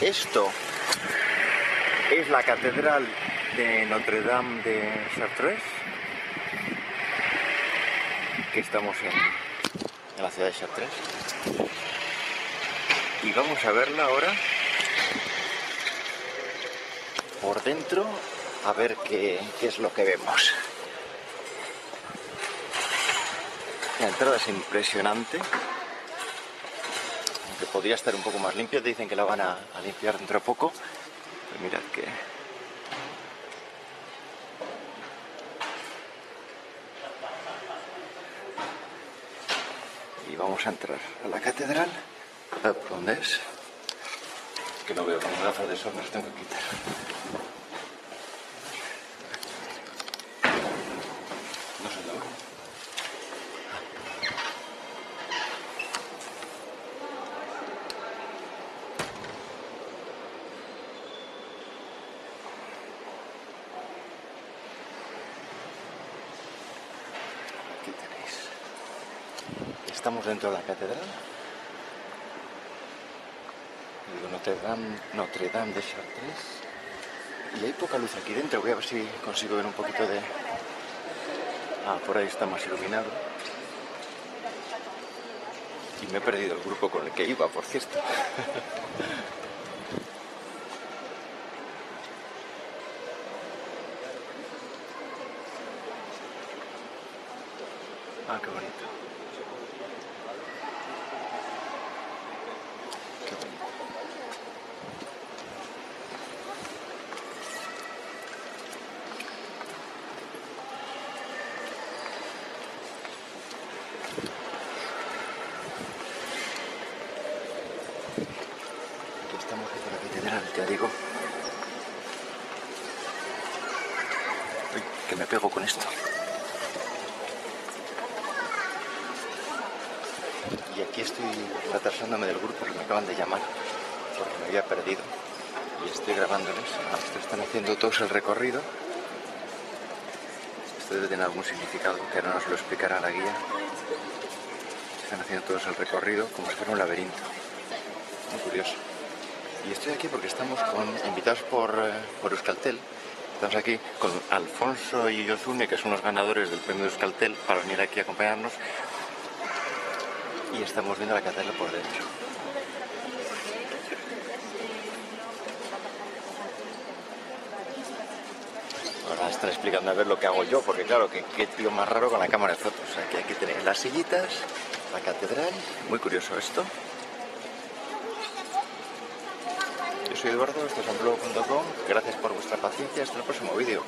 Esto es la Catedral de Notre Dame de Chartres, que estamos en la ciudad de Chartres, y vamos a verla ahora por dentro, a ver qué es lo que vemos. La entrada es impresionante, aunque podría estar un poco más limpia. Te dicen que la van a limpiar dentro de poco, pero mirad que... Y vamos a entrar a la catedral. A ver por dónde es. Que no veo, con las gafas de sol me las tengo que quitar. No sé dónde. Aquí tenéis. Estamos dentro de la catedral. Notre Dame de Chartres, y hay poca luz aquí dentro. Voy a ver si consigo ver un poquito de... Ah, por ahí está más iluminado. Y me he perdido el grupo con el que iba, por cierto. Ah, qué bonito. Que me pego con esto. Y aquí estoy retrasándome del grupo, que me acaban de llamar porque me había perdido, y estoy grabándoles. Esto están haciendo todos el recorrido. Esto debe tener algún significado que ahora nos lo explicará la guía. Están haciendo todos el recorrido como si fuera un laberinto. Muy curioso. Y estoy aquí porque estamos invitados por Euskaltel. Estamos aquí con Alfonso y Yozunia, que son los ganadores del premio Euskaltel, para venir aquí a acompañarnos. Y estamos viendo la catedral por dentro. Ahora están explicando a ver lo que hago yo, porque claro, qué tío más raro con la cámara de fotos. Aquí tenéis las sillitas, la catedral. Muy curioso esto. Yo soy Eduardo, esto es hombrelobo.com. Gracias por vuestra paciencia. Hasta el próximo vídeo.